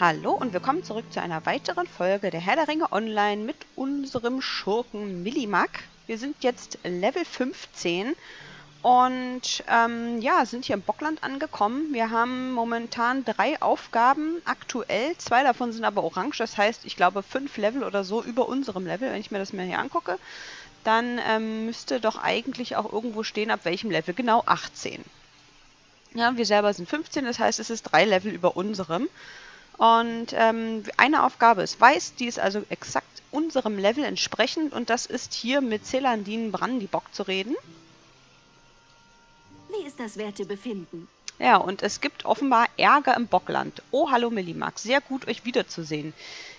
Hallo und willkommen zurück zu einer weiteren Folge der Herr der Ringe Online mit unserem Schurken Millimac. Wir sind jetzt Level 15 und ja, sind hier im Bockland angekommen. Wir haben momentan 3 Aufgaben aktuell, 2 davon sind aber orange, das heißt, ich glaube 5 Level oder so über unserem Level, wenn ich mir das mal hier angucke. Dann müsste doch eigentlich auch irgendwo stehen, ab welchem Level, genau 18. Ja, wir selber sind 15, das heißt, es ist 3 Level über unserem. Und eine Aufgabe ist weiß, die ist also exakt unserem Level entsprechend und das ist hier mit Celandinen Brandybock zu reden. Wie ist das Wertebefinden? Ja, und es gibt offenbar Ärger im Bockland. Oh, hallo Millimac, sehr gut euch wiederzusehen.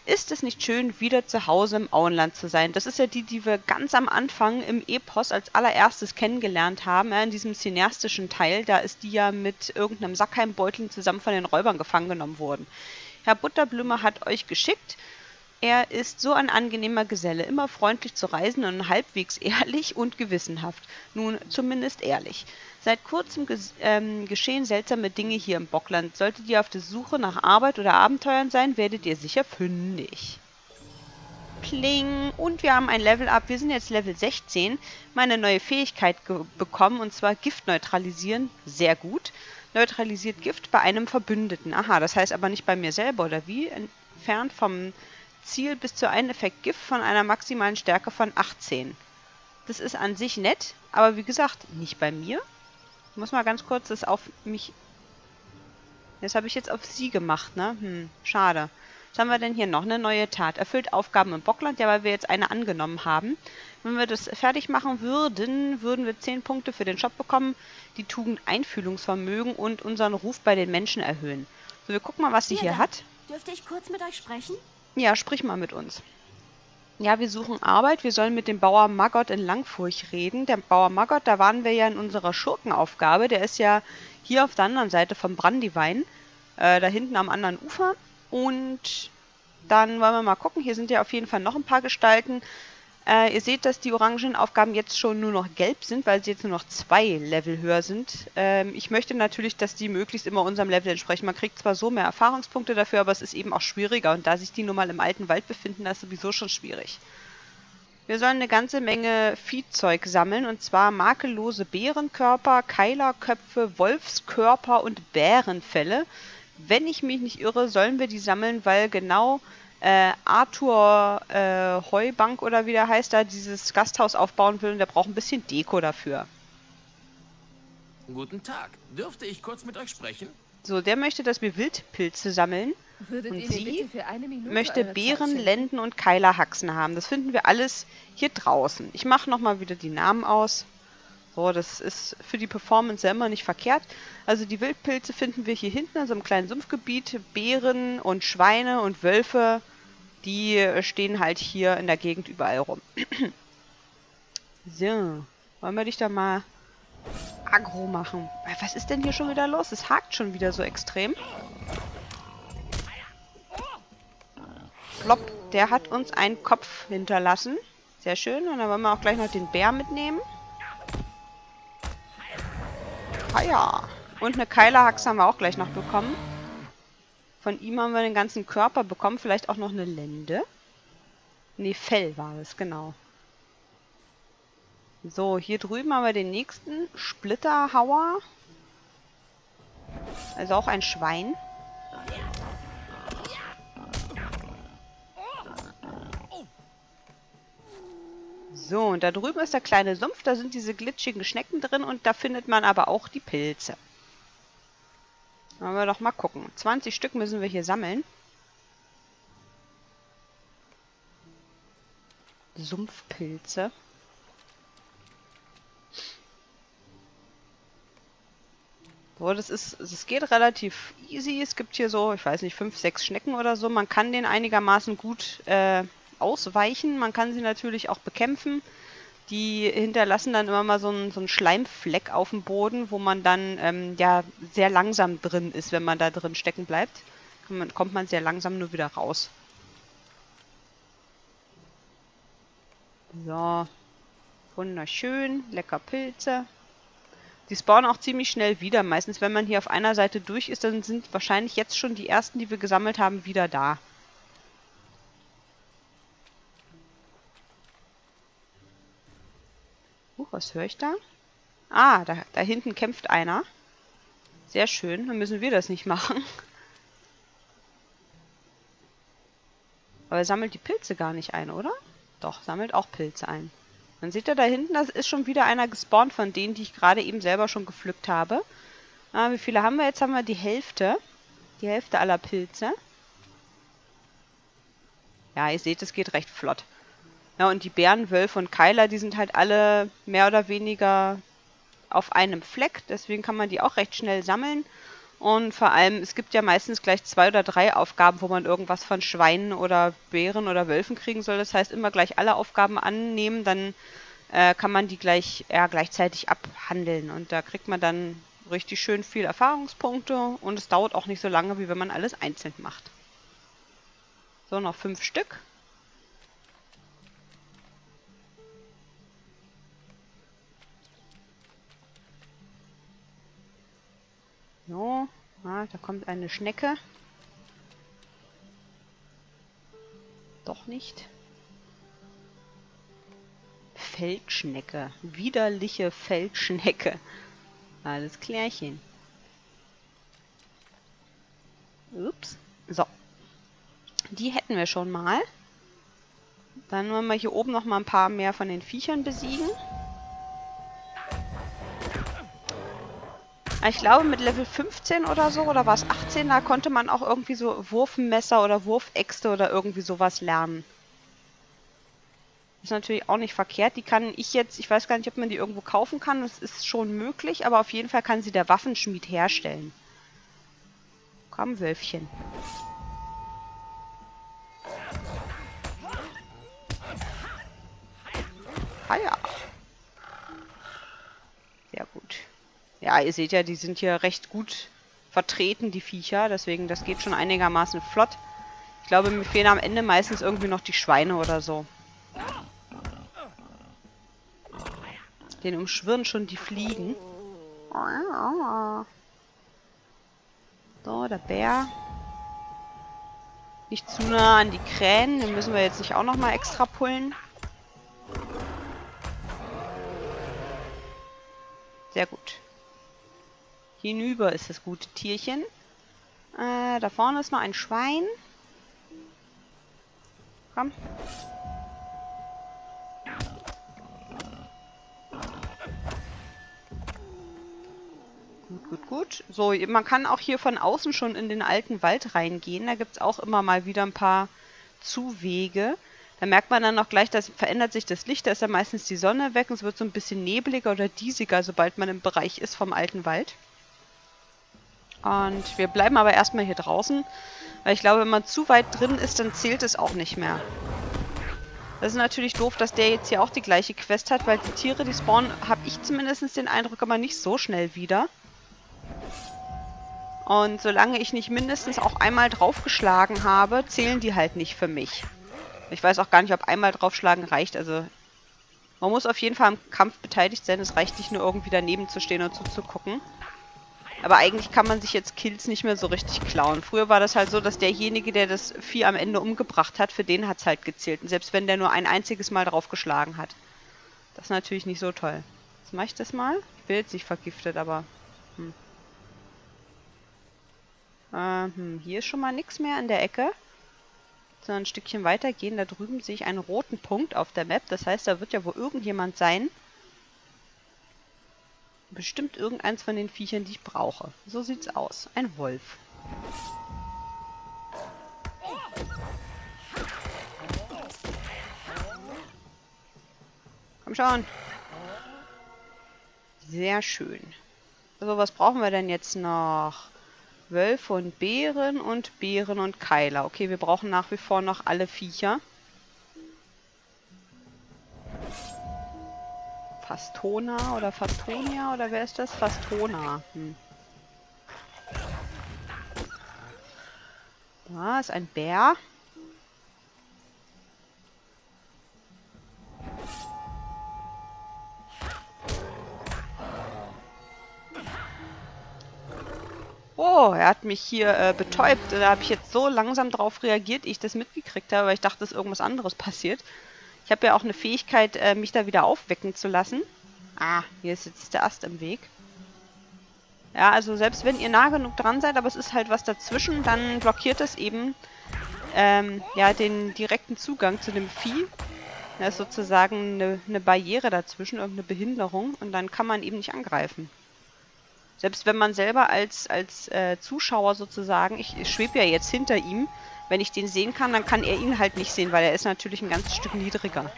Ist es nicht schön, wieder zu Hause im Auenland zu sein? Das ist ja die, die wir ganz am Anfang im Epos als allererstes kennengelernt haben, ja, in diesem cineastischen Teil. Da ist die ja mit irgendeinem Sackheimbeutel zusammen von den Räubern gefangen genommen worden. Herr Butterblümer hat euch geschickt. Er ist so ein angenehmer Geselle, immer freundlich zu reisen und halbwegs ehrlich und gewissenhaft. Nun, zumindest ehrlich. Seit kurzem geschehen seltsame Dinge hier im Bockland. Solltet ihr auf der Suche nach Arbeit oder Abenteuern sein, werdet ihr sicher fündig. Pling! Und wir haben ein Level-Up. Wir sind jetzt Level 16. Meine neue Fähigkeit bekommen, und zwar Gift neutralisieren. Sehr gut. Neutralisiert Gift bei einem Verbündeten. Aha, das heißt aber nicht bei mir selber, oder wie? Entfernt vom Ziel bis zu einem Effekt Gift von einer maximalen Stärke von 18. Das ist an sich nett, aber wie gesagt, nicht bei mir. Ich muss mal ganz kurz das auf mich... Das habe ich jetzt auf sie gemacht, ne? Hm, schade. Was haben wir denn hier noch? Eine neue Tat. Erfüllt Aufgaben im Bockland, ja, weil wir jetzt eine angenommen haben. Wenn wir das fertig machen würden, würden wir 10 Punkte für den Shop bekommen, die Tugend Einfühlungsvermögen und unseren Ruf bei den Menschen erhöhen. So, wir gucken mal, was sie hier hat. Dürfte ich kurz mit euch sprechen? Ja, sprich mal mit uns. Ja, wir suchen Arbeit. Wir sollen mit dem Bauer Maggot in Langfurch reden. Der Bauer Maggot, da waren wir ja in unserer Schurkenaufgabe. Der ist ja hier auf der anderen Seite vom Brandywein. Da hinten am anderen Ufer. Und dann wollen wir mal gucken. Hier sind ja auf jeden Fall noch ein paar Gestalten. Ihr seht, dass die orangen Aufgaben jetzt schon nur noch gelb sind, weil sie jetzt nur noch 2 Level höher sind. Ich möchte natürlich, dass die möglichst immer unserem Level entsprechen. Man kriegt zwar so mehr Erfahrungspunkte dafür, aber es ist eben auch schwieriger. Und da sich die nun mal im alten Wald befinden, das ist sowieso schon schwierig. Wir sollen eine ganze Menge Viehzeug sammeln, und zwar makellose Bärenkörper, Keilerköpfe, Wolfskörper und Bärenfelle. Wenn ich mich nicht irre, sollen wir die sammeln, weil genau... Arthur Heubank oder wie der heißt, da dieses Gasthaus aufbauen will und der braucht ein bisschen Deko dafür. Guten Tag, dürfte ich kurz mit euch sprechen? So, der möchte, dass wir Wildpilze sammeln. Und sie möchte Beeren, Lenden und Keilerhaxen haben. Das finden wir alles hier draußen. Ich mache nochmal wieder die Namen aus. So, das ist für die Performance ja immer nicht verkehrt. Also die Wildpilze finden wir hier hinten, also im kleinen Sumpfgebiet. Bären und Schweine und Wölfe, die stehen halt hier in der Gegend überall rum. So, wollen wir dich da mal aggro machen? Was ist denn hier schon wieder los? Es hakt schon wieder so extrem. Plopp, der hat uns einen Kopf hinterlassen. Sehr schön, und dann wollen wir auch gleich noch den Bär mitnehmen. Ah ja, und eine Keilerhaxe haben wir auch gleich noch bekommen. Von ihm haben wir den ganzen Körper bekommen, vielleicht auch noch eine Lende. Ne, Fell war es, genau. So, hier drüben haben wir den nächsten Splitterhauer. Also auch ein Schwein. So, und da drüben ist der kleine Sumpf, da sind diese glitschigen Schnecken drin und da findet man aber auch die Pilze. Wollen wir doch mal gucken. 20 Stück müssen wir hier sammeln. Sumpfpilze. So, das geht relativ easy. Es gibt hier so, ich weiß nicht, 5, 6 Schnecken oder so. Man kann den einigermaßen gut... ausweichen. Man kann sie natürlich auch bekämpfen. Die hinterlassen dann immer mal so einen Schleimfleck auf dem Boden, wo man dann ja sehr langsam drin ist, wenn man da drin stecken bleibt. Kommt man sehr langsam nur wieder raus. So. Wunderschön, lecker Pilze. Die spawnen auch ziemlich schnell wieder. Meistens, wenn man hier auf einer Seite durch ist, dann sind wahrscheinlich jetzt schon die ersten, die wir gesammelt haben, wieder da. Was höre ich da? Ah, da hinten kämpft einer. Sehr schön, dann müssen wir das nicht machen. Aber er sammelt die Pilze gar nicht ein, oder? Doch, sammelt auch Pilze ein. Dann seht ihr da hinten, das ist schon wieder einer gespawnt von denen, die ich gerade eben selber schon gepflückt habe. Ah, wie viele haben wir jetzt? Haben wir die Hälfte. Die Hälfte aller Pilze. Ja, ihr seht, es geht recht flott. Ja, und die Bären, Wölfe und Keiler, die sind halt alle mehr oder weniger auf einem Fleck. Deswegen kann man die auch recht schnell sammeln. Und vor allem, es gibt ja meistens gleich 2 oder 3 Aufgaben, wo man irgendwas von Schweinen oder Bären oder Wölfen kriegen soll. Das heißt, immer gleich alle Aufgaben annehmen, dann kann man die gleichzeitig abhandeln. Und da kriegt man dann richtig schön viel Erfahrungspunkte und es dauert auch nicht so lange, wie wenn man alles einzeln macht. So, noch 5 Stück. So, ah, da kommt eine Schnecke. Doch nicht. Feldschnecke. Widerliche Feldschnecke. Alles klärchen. Ups. So. Die hätten wir schon mal. Dann wollen wir hier oben noch mal ein paar mehr von den Viechern besiegen. Ich glaube, mit Level 15 oder so, oder war es 18, da konnte man auch irgendwie so Wurfmesser oder Wurfäxte oder irgendwie sowas lernen. Ist natürlich auch nicht verkehrt. Die kann ich jetzt, ich weiß gar nicht, ob man die irgendwo kaufen kann. Das ist schon möglich, aber auf jeden Fall kann sie der Waffenschmied herstellen. Komm, Wölfchen. Ah ja. Sehr gut. Ja, ihr seht ja, die sind hier recht gut vertreten, die Viecher. Deswegen, das geht schon einigermaßen flott. Ich glaube, mir fehlen am Ende meistens irgendwie noch die Schweine oder so. Den umschwirren schon die Fliegen. So, der Bär. Nicht zu nah an die Krähen. Den müssen wir jetzt nicht auch nochmal extra pullen. Sehr gut. Hinüber ist das gute Tierchen. Da vorne ist noch ein Schwein. Komm. Gut, gut, gut. So, man kann auch hier von außen schon in den alten Wald reingehen. Da gibt es auch immer mal wieder ein paar Zuwege. Da merkt man dann auch gleich, dass verändert sich das Licht. Da ist ja meistens die Sonne weg und es wird so ein bisschen nebliger oder diesiger, sobald man im Bereich ist vom alten Wald. Und wir bleiben aber erstmal hier draußen, weil ich glaube, wenn man zu weit drin ist, dann zählt es auch nicht mehr. Das ist natürlich doof, dass der jetzt hier auch die gleiche Quest hat, weil die Tiere, die spawnen, habe ich zumindest den Eindruck, immer nicht so schnell wieder. Und solange ich nicht mindestens auch einmal draufgeschlagen habe, zählen die halt nicht für mich. Ich weiß auch gar nicht, ob einmal draufschlagen reicht. Also man muss auf jeden Fall am Kampf beteiligt sein. Es reicht nicht nur irgendwie daneben zu stehen und zuzugucken. Aber eigentlich kann man sich jetzt Kills nicht mehr so richtig klauen. Früher war das halt so, dass derjenige, der das Vieh am Ende umgebracht hat, für den hat es halt gezählt. Und selbst wenn der nur ein einziges Mal draufgeschlagen hat. Das ist natürlich nicht so toll. Jetzt mache ich das mal. Ich will jetzt nicht vergiftet, aber... Hier ist schon mal nichts mehr in der Ecke. So, ein Stückchen weiter gehen. Da drüben sehe ich einen roten Punkt auf der Map. Das heißt, da wird ja wohl irgendjemand sein. Bestimmt irgendeins von den Viechern, die ich brauche. So sieht's aus. Ein Wolf. Komm schon. Sehr schön. So, was brauchen wir denn jetzt noch? Wölfe und Bären und Keiler. Okay, wir brauchen nach wie vor noch alle Viecher. Fastona oder Fastonia oder wer ist das? Fastona. Da ist ein Bär. Oh, er hat mich hier betäubt. Da habe ich jetzt so langsam drauf reagiert, ich das mitgekriegt habe, weil ich dachte, dass irgendwas anderes passiert. Ich habe ja auch eine Fähigkeit, mich da wieder aufwecken zu lassen. Ah, hier ist jetzt der Ast im Weg. Ja, also selbst wenn ihr nah genug dran seid, aber es ist halt was dazwischen, dann blockiert das eben ja, den direkten Zugang zu dem Vieh. Da ist sozusagen eine Barriere dazwischen, irgendeine Behinderung, und dann kann man eben nicht angreifen. Selbst wenn man selber als Zuschauer sozusagen, ich schwebe ja jetzt hinter ihm, wenn ich den sehen kann, dann kann er ihn halt nicht sehen, weil er ist natürlich ein ganzes Stück niedriger.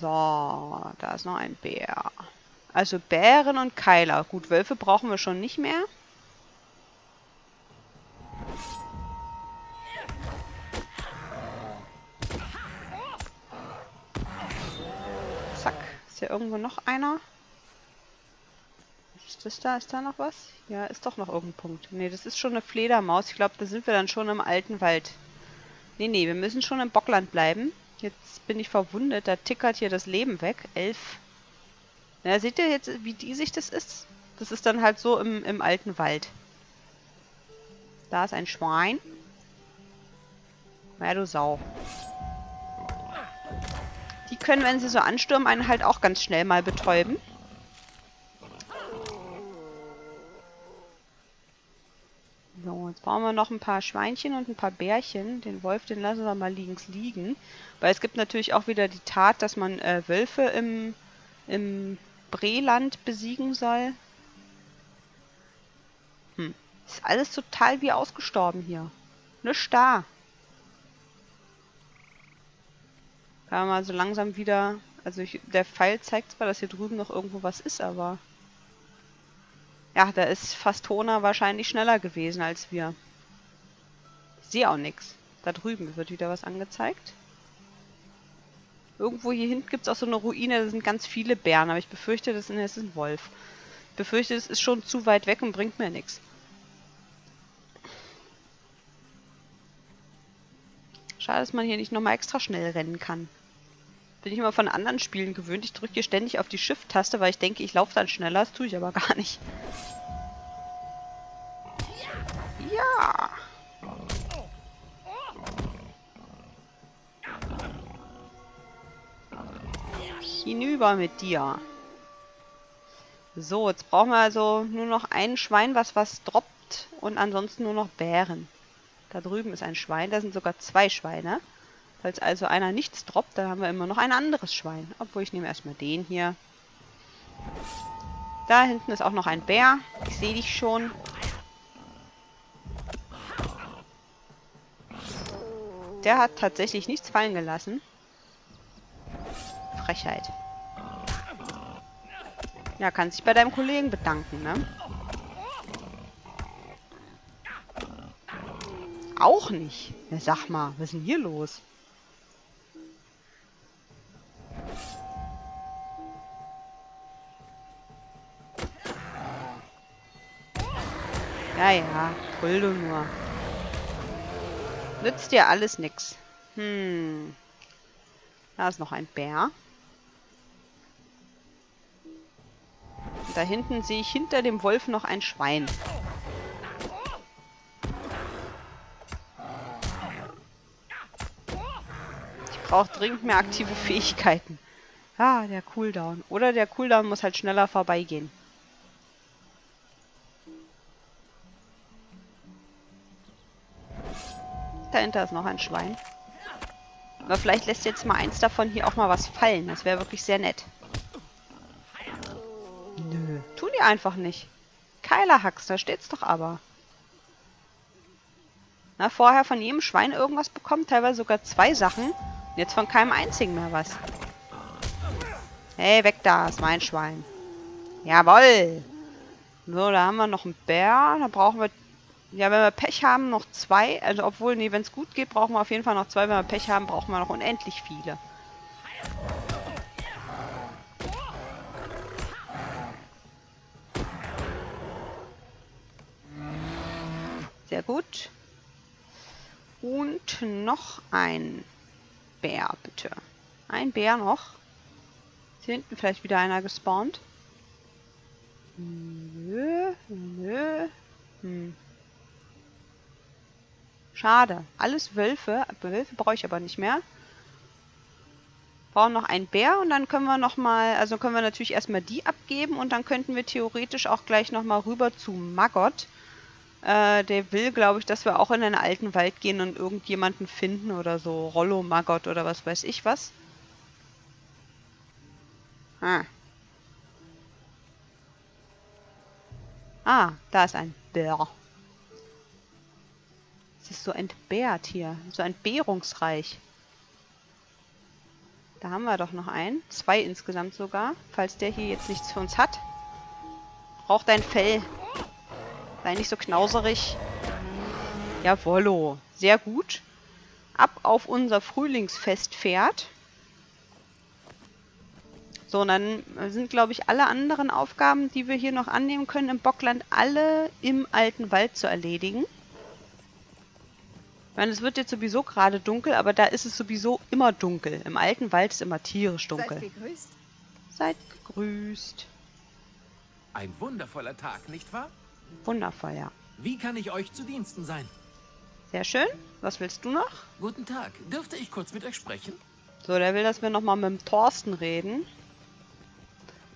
So, da ist noch ein Bär. Also Bären und Keiler. Gut, Wölfe brauchen wir schon nicht mehr. Zack. Ist hier irgendwo noch einer? Ist das da? Ist da noch was? Ja, ist doch noch irgendein Punkt. Ne, das ist schon eine Fledermaus. Ich glaube, da sind wir dann schon im Alten Wald. Ne, wir müssen schon im Bockland bleiben. Jetzt bin ich verwundet. Da tickert hier das Leben weg. 11. Na, seht ihr jetzt, wie diesig das ist? Das ist dann halt so im Alten Wald. Da ist ein Schwein. Na, du Sau. Die können, wenn sie so anstürmen, einen halt auch ganz schnell mal betäuben. So, jetzt brauchen wir noch ein paar Schweinchen und ein paar Bärchen. Den Wolf, den lassen wir mal links liegen. Weil es gibt natürlich auch wieder die Tat, dass man Wölfe im Breland besiegen soll. Ist alles total wie ausgestorben hier. Nichts da. Kann man mal so langsam wieder... Also der Pfeil zeigt zwar, dass hier drüben noch irgendwo was ist, aber... Ja, da ist Fastona wahrscheinlich schneller gewesen als wir. Ich sehe auch nichts. Da drüben wird wieder was angezeigt. Irgendwo hier hinten gibt es auch so eine Ruine, da sind ganz viele Bären, aber ich befürchte, das ist ein Wolf. Ich befürchte, das ist schon zu weit weg und bringt mir nichts. Schade, dass man hier nicht nochmal extra schnell rennen kann. Bin ich immer von anderen Spielen gewöhnt. Ich drücke hier ständig auf die Shift-Taste, weil ich denke, ich laufe dann schneller. Das tue ich aber gar nicht. Ja! Hinüber mit dir. So, jetzt brauchen wir also nur noch ein Schwein, was droppt, und ansonsten nur noch Bären. Da drüben ist ein Schwein, da sind sogar zwei Schweine. Falls also einer nichts droppt, dann haben wir immer noch ein anderes Schwein. Obwohl, ich nehme erstmal den hier. Da hinten ist auch noch ein Bär. Ich sehe dich schon. Der hat tatsächlich nichts fallen gelassen. Frechheit. Ja, kannst dich bei deinem Kollegen bedanken, ne? Auch nicht. Na, sag mal, was ist denn hier los? Ja, brüll du nur. Nützt dir alles nix. Da ist noch ein Bär. Da hinten sehe ich hinter dem Wolf noch ein Schwein. Ich brauche dringend mehr aktive Fähigkeiten. Ah, der Cooldown. Oder der Cooldown muss halt schneller vorbeigehen. Dahinter ist noch ein Schwein. Aber vielleicht lässt jetzt mal eins davon hier auch mal was fallen. Das wäre wirklich sehr nett. Nö. Tun die einfach nicht. Keilerhacks, da steht's doch aber. Na, vorher von jedem Schwein irgendwas bekommen, teilweise sogar zwei Sachen. Und jetzt von keinem einzigen mehr was. Hey, weg da, ist mein Schwein. Jawoll! So, da haben wir noch einen Bär. Da brauchen wir... Ja, wenn wir Pech haben, noch zwei. Also, obwohl, nee, wenn es gut geht, brauchen wir auf jeden Fall noch zwei. Wenn wir Pech haben, brauchen wir noch unendlich viele. Sehr gut. Und noch ein Bär, bitte. Ein Bär noch. Ist hier hinten vielleicht wieder einer gespawnt? Nö, nö. Hm. Schade. Alles Wölfe. Wölfe brauche ich aber nicht mehr. Brauchen noch einen Bär und dann können wir nochmal, also können wir natürlich erstmal die abgeben und dann könnten wir theoretisch auch gleich nochmal rüber zu Maggot. Der will, glaube ich, dass wir auch in den alten Wald gehen und irgendjemanden finden oder so. Rollo Maggot oder was weiß ich was. Ah. Ah, da ist ein Bär. Es ist so entbehrt hier. So entbehrungsreich. Da haben wir doch noch einen. Zwei insgesamt sogar. Falls der hier jetzt nichts für uns hat. Braucht ein Fell. Sei nicht so knauserig. Jawollo. Sehr gut. Ab auf unser Frühlingsfestpferd. So, und dann sind, glaube ich, alle anderen Aufgaben, die wir hier noch annehmen können im Bockland, alle im alten Wald zu erledigen. Ich meine, es wird jetzt sowieso gerade dunkel, aber da ist es sowieso immer dunkel. Im alten Wald ist immer tierisch dunkel. Seid gegrüßt. Seid gegrüßt. Ein wundervoller Tag, nicht wahr? Wundervoll, ja. Wie kann ich euch zu Diensten sein? Sehr schön. Was willst du noch? Guten Tag. Dürfte ich kurz mit euch sprechen? So, der will, dass wir nochmal mit dem Thorsten reden.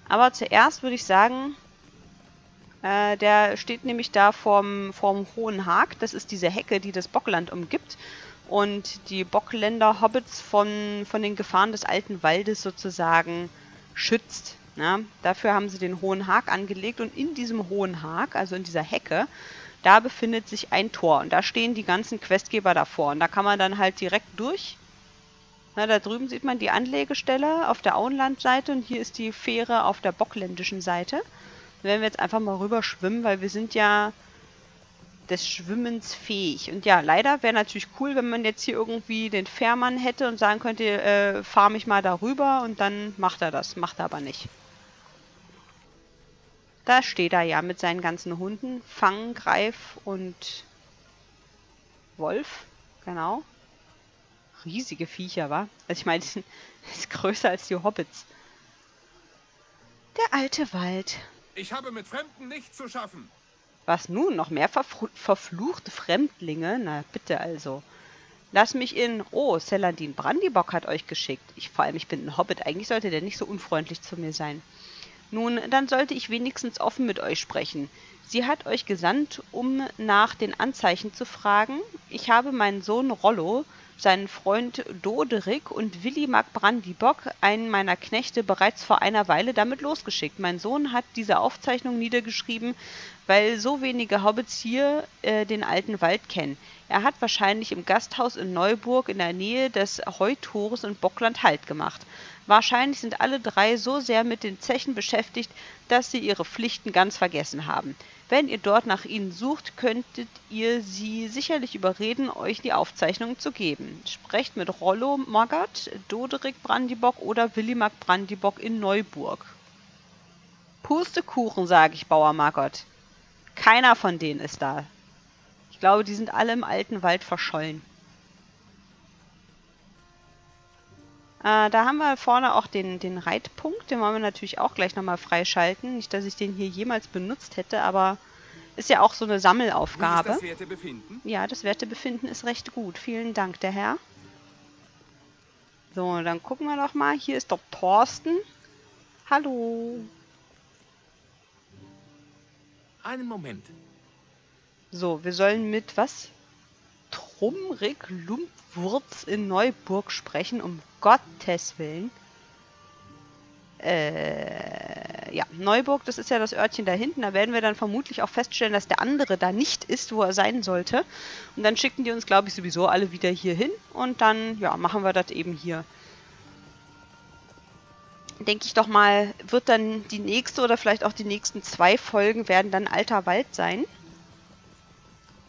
Aber zuerst würde ich sagen... der steht nämlich da vorm Hohen Haag. Das ist diese Hecke, die das Bockland umgibt. Und die Bockländer Hobbits von den Gefahren des alten Waldes sozusagen schützt. Na? Dafür haben sie den Hohen Haag angelegt. Und in diesem Hohen Haag, also in dieser Hecke, da befindet sich ein Tor. Und da stehen die ganzen Questgeber davor. Und da kann man dann halt direkt durch. Na, da drüben sieht man die Anlegestelle auf der Auenlandseite. Und hier ist die Fähre auf der bockländischen Seite. Werden wir jetzt einfach mal rüber schwimmen, weil wir sind ja des Schwimmens fähig. Und ja, leider wäre natürlich cool, wenn man jetzt hier irgendwie den Fährmann hätte und sagen könnte, fahr mich mal darüber und dann macht er das. Macht er aber nicht. Da steht er ja mit seinen ganzen Hunden. Fang, Greif und Wolf. Genau. Riesige Viecher, wa? Also ich meine, die sind größer als die Hobbits. Der alte Wald. Ich habe mit Fremden nichts zu schaffen. Was nun? Noch mehr verfluchte Fremdlinge? Na, bitte also. Lass mich in... Oh, Celandinen Brandybock hat euch geschickt. Vor allem, ich bin ein Hobbit. Eigentlich sollte der nicht so unfreundlich zu mir sein. Nun, dann sollte ich wenigstens offen mit euch sprechen. Sie hat euch gesandt, um nach den Anzeichen zu fragen. Ich habe meinen Sohn Rollo, seinen Freund Doderick und Willi Mark Brandybock, einen meiner Knechte, bereits vor einer Weile damit losgeschickt. Mein Sohn hat diese Aufzeichnung niedergeschrieben, weil so wenige Hobbits hier den alten Wald kennen. Er hat wahrscheinlich im Gasthaus in Neuburg in der Nähe des Heutores in Bockland Halt gemacht. Wahrscheinlich sind alle drei so sehr mit den Zechen beschäftigt, dass sie ihre Pflichten ganz vergessen haben. Wenn ihr dort nach ihnen sucht, könntet ihr sie sicherlich überreden, euch die Aufzeichnungen zu geben. Sprecht mit Rollo Maggot, Doderick Brandybock oder Willi Mark Brandybock in Neuburg. Pustekuchen, sage ich, Bauer Maggot. Keiner von denen ist da. Ich glaube, die sind alle im alten Wald verschollen. Da haben wir vorne auch den Reitpunkt. Den wollen wir natürlich auch gleich nochmal freischalten. Nicht, dass ich den hier jemals benutzt hätte, aber ist ja auch so eine Sammelaufgabe. Wie ist das Wertebefinden? Ja, das Wertebefinden ist recht gut. Vielen Dank, der Herr. So, dann gucken wir doch mal. Hier ist doch Thorsten. Hallo. Einen Moment. So, wir sollen mit was? Rumrig Lumpwurz in Neuburg sprechen, um Gottes Willen. Ja, Neuburg, das ist ja das Örtchen da hinten. Da werden wir dann vermutlich auch feststellen, dass der andere da nicht ist, wo er sein sollte. Und dann schicken die uns, glaube ich, sowieso alle wieder hier hin. Und dann, ja, machen wir das eben hier. Denke ich doch mal, wird dann die nächste oder vielleicht auch die nächsten zwei Folgen werden dann alter Wald sein.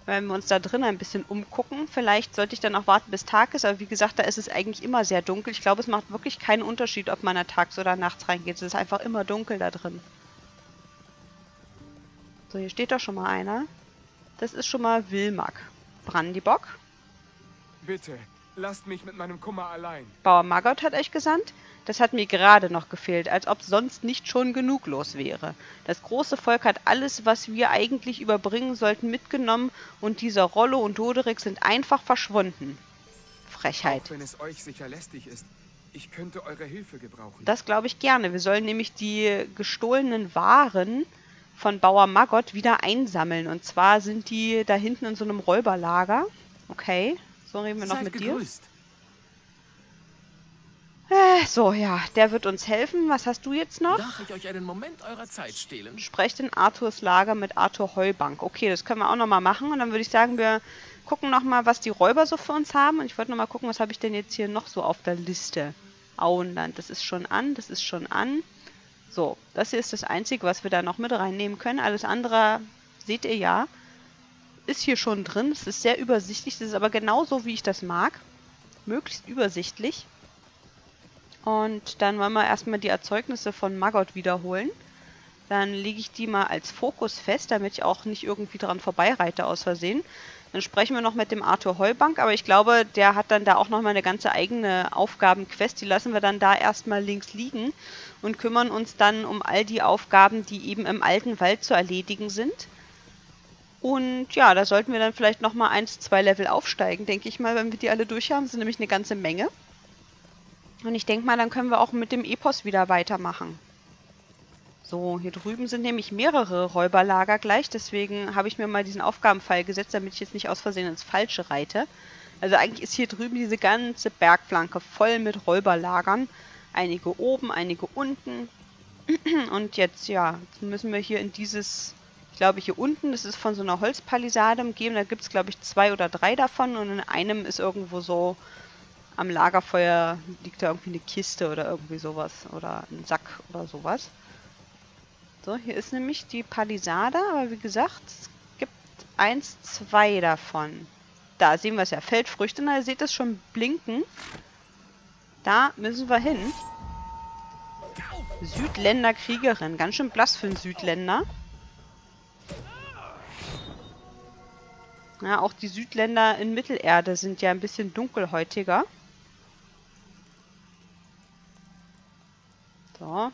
Wenn wir uns da drin ein bisschen umgucken. Vielleicht sollte ich dann auch warten, bis Tag ist. Aber wie gesagt, da ist es eigentlich immer sehr dunkel. Ich glaube, es macht wirklich keinen Unterschied, ob man da tags oder nachts reingeht. Es ist einfach immer dunkel da drin. So, hier steht doch schon mal einer. Das ist schon mal Willi Mark Brandybock. Bitte, Lasst mich mit meinem Kummer allein. Bauer Maggot hat euch gesandt? Das hat mir gerade noch gefehlt, als ob sonst nicht schon genug los wäre. Das große Volk hat alles, was wir eigentlich überbringen sollten, mitgenommen und dieser Rollo und Doderick sind einfach verschwunden. Frechheit. Auch wenn es euch sicher lästig ist, ich könnte eure Hilfe gebrauchen. Das glaube ich gerne. Wir sollen nämlich die gestohlenen Waren von Bauer Maggot wieder einsammeln. Und zwar sind die da hinten in so einem Räuberlager. Okay. So, reden wir noch mit dir. So, ja, der wird uns helfen. Was hast du jetzt noch? Darf ich euch einen Moment eurer Zeit stehlen? Sprecht in Arthurs Lager mit Arthur Heubank. Okay, das können wir auch nochmal machen. Und dann würde ich sagen, wir gucken nochmal, was die Räuber so für uns haben. Und ich wollte nochmal gucken, was habe ich denn jetzt hier noch so auf der Liste? Auenland, das ist schon an, das ist schon an. So, das hier ist das Einzige, was wir da noch mit reinnehmen können. Alles andere, seht ihr ja, ist hier schon drin. Es ist sehr übersichtlich. Das ist aber genauso, wie ich das mag. Möglichst übersichtlich. Und dann wollen wir erstmal die Erzeugnisse von Maggot wiederholen. Dann lege ich die mal als Fokus fest, damit ich auch nicht irgendwie dran vorbeireite aus Versehen. Dann sprechen wir noch mit dem Arthur Heubank. Aber ich glaube, der hat dann da auch nochmal eine ganze eigene Aufgabenquest. Die lassen wir dann da erstmal links liegen und kümmern uns dann um all die Aufgaben, die eben im Alten Wald zu erledigen sind. Und ja, da sollten wir dann vielleicht nochmal 1, 2 Level aufsteigen, denke ich mal, wenn wir die alle durch haben. Sind nämlich eine ganze Menge. Und ich denke mal, dann können wir auch mit dem Epos wieder weitermachen. So, hier drüben sind nämlich mehrere Räuberlager gleich. Deswegen habe ich mir mal diesen Aufgabenpfeil gesetzt, damit ich jetzt nicht aus Versehen ins Falsche reite. Also eigentlich ist hier drüben diese ganze Bergflanke voll mit Räuberlagern. Einige oben, einige unten. Und jetzt, ja, müssen wir hier in dieses... Ich glaube, hier unten, das ist von so einer Holzpalisade umgeben. Da gibt es, glaube ich, 2 oder 3 davon. Und in einem ist irgendwo so am Lagerfeuer liegt da irgendwie eine Kiste oder irgendwie sowas. Oder ein Sack oder sowas. So, hier ist nämlich die Palisade. Aber wie gesagt, es gibt 1, 2 davon. Da sehen wir es ja. Feldfrüchte. Na, ihr seht es schon blinken. Da müssen wir hin. Südländer Kriegerin. Ganz schön blass für einen Südländer. Ja, auch die Südländer in Mittelerde sind ja ein bisschen dunkelhäutiger. So.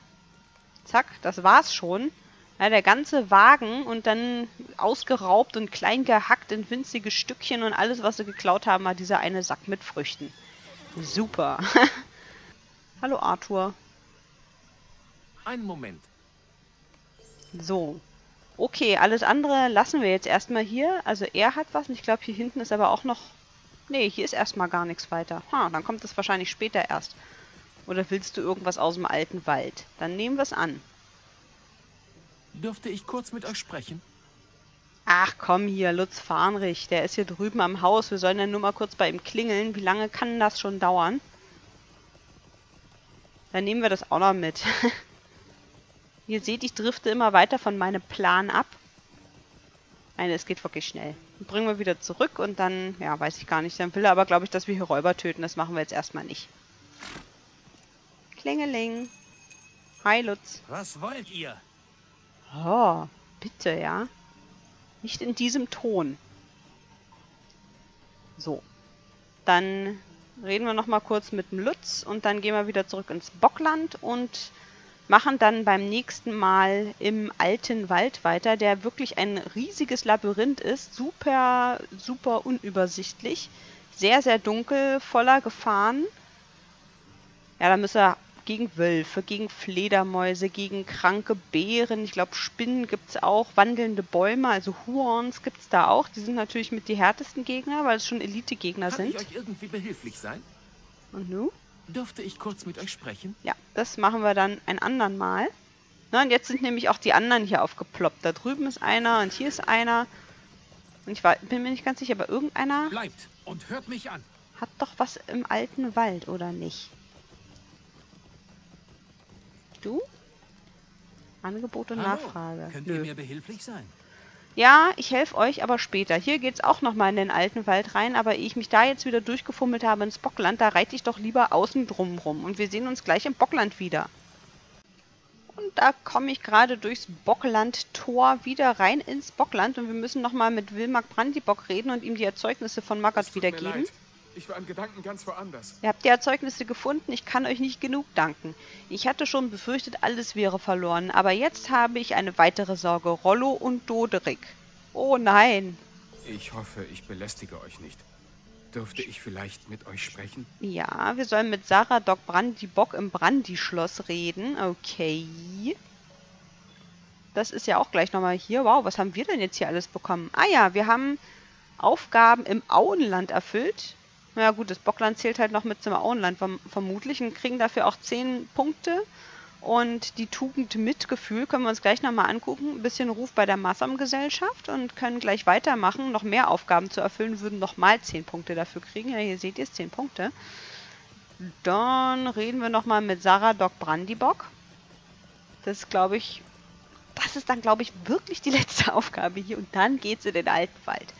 Zack, das war's schon. Ja, der ganze Wagen und dann ausgeraubt und klein gehackt in winzige Stückchen und alles, was sie geklaut haben, war dieser eine Sack mit Früchten. Super. Hallo Arthur. Einen Moment. So. Okay, alles andere lassen wir jetzt erstmal hier. Also er hat was und ich glaube, hier hinten ist aber auch noch... Nee, hier ist erstmal gar nichts weiter. Ha, dann kommt das wahrscheinlich später erst. Oder willst du irgendwas aus dem alten Wald? Dann nehmen wir es an. Dürfte ich kurz mit euch sprechen? Ach komm hier, Lutz Fahnrich, der ist hier drüben am Haus. Wir sollen dann nur mal kurz bei ihm klingeln. Wie lange kann das schon dauern? Dann nehmen wir das auch noch mit. Ihr seht, ich drifte immer weiter von meinem Plan ab. Nein, es geht wirklich schnell. Dann bringen wir wieder zurück und dann, ja, weiß ich gar nicht. Dann will er aber, glaube ich, dass wir hier Räuber töten. Das machen wir jetzt erstmal nicht. Klingeling. Hi, Lutz. Was wollt ihr? Oh, bitte, ja. Nicht in diesem Ton. So. Dann reden wir nochmal kurz mit dem Lutz und dann gehen wir wieder zurück ins Bockland und... machen dann beim nächsten Mal im Alten Wald weiter, der wirklich ein riesiges Labyrinth ist. Super, super unübersichtlich. Sehr, sehr dunkel, voller Gefahren. Ja, da müssen wir gegen Wölfe, gegen Fledermäuse, gegen kranke Bären. Ich glaube, Spinnen gibt es auch. Wandelnde Bäume, also Huons gibt es da auch. Die sind natürlich mit die härtesten Gegner, weil es schon Elite-Gegner sind. Kann ich euch irgendwie behilflich sein? Und nun? Dürfte ich kurz mit euch sprechen? Ja, das machen wir dann ein andern Mal. Na, und jetzt sind nämlich auch die anderen hier aufgeploppt. Da drüben ist einer und hier ist einer. Und ich bin mir nicht ganz sicher, aber irgendeiner... Bleibt und hört mich an. Hat doch was im alten Wald, oder nicht? Du? Angebot und Nachfrage. Könnt ihr mir behilflich sein? Ja, ich helfe euch, aber später. Hier geht es auch nochmal in den alten Wald rein, aber ehe ich mich da jetzt wieder durchgefummelt habe ins Bockland, da reite ich doch lieber außen drum rum. Und wir sehen uns gleich im Bockland wieder. Und da komme ich gerade durchs Bockland-Tor wieder rein ins Bockland und wir müssen nochmal mit Willi Mark Brandybock reden und ihm die Erzeugnisse von Maggot wiedergeben. Ich war an Gedanken ganz woanders. Ihr habt die Erzeugnisse gefunden, ich kann euch nicht genug danken. Ich hatte schon befürchtet, alles wäre verloren, aber jetzt habe ich eine weitere Sorge, Rollo und Doderick. Oh nein. Ich hoffe, ich belästige euch nicht. Dürfte ich vielleicht mit euch sprechen? Ja, wir sollen mit Saradoc Brandybock im Brandyschloss reden. Okay. Das ist ja auch gleich nochmal hier. Wow, was haben wir denn jetzt hier alles bekommen? Ah ja, wir haben Aufgaben im Auenland erfüllt. Na gut, das Bockland zählt halt noch mit zum Auenland vermutlich und kriegen dafür auch 10 Punkte. Und die Tugend Mitgefühl können wir uns gleich nochmal angucken. Ein bisschen Ruf bei der Massam-Gesellschaft und können gleich weitermachen. Noch mehr Aufgaben zu erfüllen, würden nochmal 10 Punkte dafür kriegen. Ja, hier seht ihr es, 10 Punkte. Dann reden wir nochmal mit Saradoc Brandybock. Das ist dann, glaube ich, wirklich die letzte Aufgabe hier. Und dann geht's in den Alten Wald.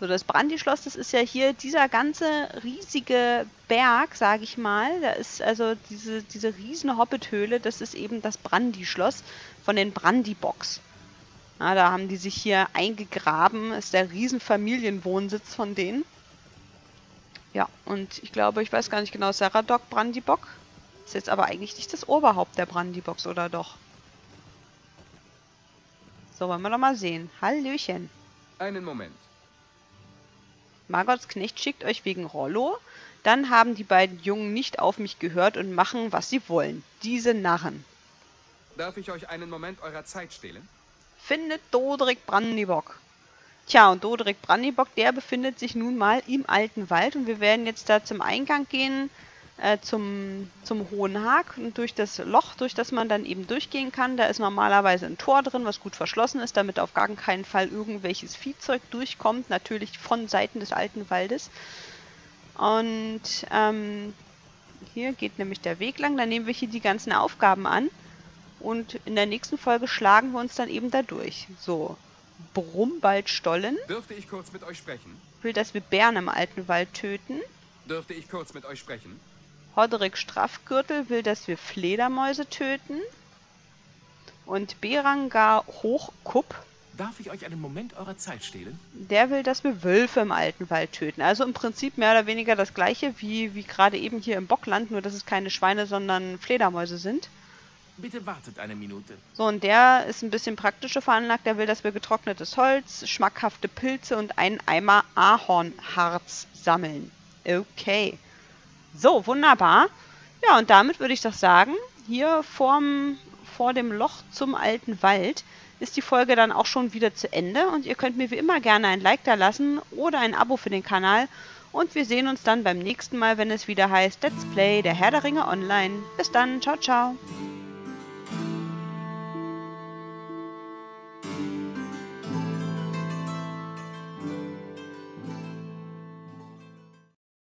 So, das Brandyschloss, das ist ja hier dieser ganze riesige Berg, sage ich mal. Da ist also diese riesen Hobbithöhle, das ist eben das Brandyschloss von den Brandybocks. Ja, da haben die sich hier eingegraben, ist der riesen Familienwohnsitz von denen. Ja, und ich glaube, ich weiß gar nicht genau, Saradoc Brandybock ist jetzt aber eigentlich nicht das Oberhaupt der Brandybocks, oder doch? So, wollen wir doch mal sehen. Hallöchen. Einen Moment. Margots Knecht schickt euch wegen Rollo. Dann haben die beiden Jungen nicht auf mich gehört und machen, was sie wollen. Diese Narren. Darf ich euch einen Moment eurer Zeit stehlen? Findet Doderick Brandybock. Tja, und Doderick Brandybock, der befindet sich nun mal im Alten Wald. Und wir werden jetzt da zum Eingang gehen, zum Hohen Haag. Und durch das Loch, durch das man dann eben durchgehen kann, da ist normalerweise ein Tor drin, was gut verschlossen ist, damit auf gar keinen Fall irgendwelches Viehzeug durchkommt. Natürlich von Seiten des Alten Waldes. Und hier geht nämlich der Weg lang. Dann nehmen wir hier die ganzen Aufgaben an. Und in der nächsten Folge schlagen wir uns dann eben da durch. So, Brummwaldstollen. Dürfte ich kurz mit euch sprechen? Ich will, dass wir Bären im Alten Wald töten. Dürfte ich kurz mit euch sprechen? Hodrik Straffgürtel will, dass wir Fledermäuse töten. Und Berangar Hochkup. Darf ich euch einen Moment eurer Zeit stehlen? Der will, dass wir Wölfe im Alten Wald töten. Also im Prinzip mehr oder weniger das gleiche wie gerade eben hier im Bockland, nur dass es keine Schweine, sondern Fledermäuse sind. Bitte wartet eine Minute. So, und der ist ein bisschen praktischer veranlagt. Der will, dass wir getrocknetes Holz, schmackhafte Pilze und einen Eimer Ahornharz sammeln. Okay. So, wunderbar. Ja, und damit würde ich doch sagen, hier vor dem Loch zum Alten Wald ist die Folge dann auch schon wieder zu Ende. Und ihr könnt mir wie immer gerne ein Like da lassen oder ein Abo für den Kanal. Und wir sehen uns dann beim nächsten Mal, wenn es wieder heißt Let's Play der Herr der Ringe Online. Bis dann, ciao, ciao.